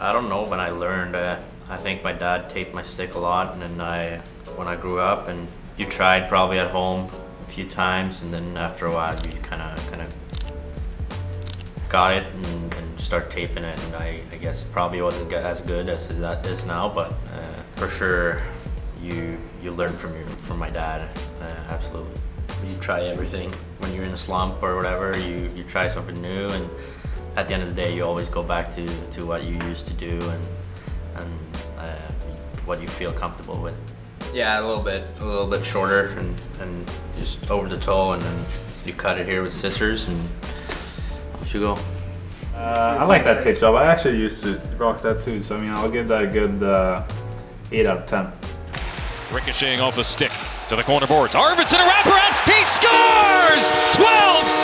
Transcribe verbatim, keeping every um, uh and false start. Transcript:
I don't know, but I learned. Uh, I think my dad taped my stick a lot, and then I, when I grew up, and you tried probably at home a few times, and then after a while you kind of, kind of got it and, and start taping it. And I, I guess it probably wasn't as good as that is now, but uh, for sure you you learn from your from my dad, uh, absolutely. You try everything when you're in a slump or whatever. You you try something new, and at the end of the day, you always go back to, to what you used to do and and uh, what you feel comfortable with. Yeah, a little bit, a little bit shorter and, and just over the toe, and then you cut it here with scissors and off you go. Uh, I like that tape job. I actually used to rock that too, so I mean, I'll give that a good uh, eight out of ten. Ricocheting off a stick to the corner boards. Arvidsson, a wraparound, he scores! twelve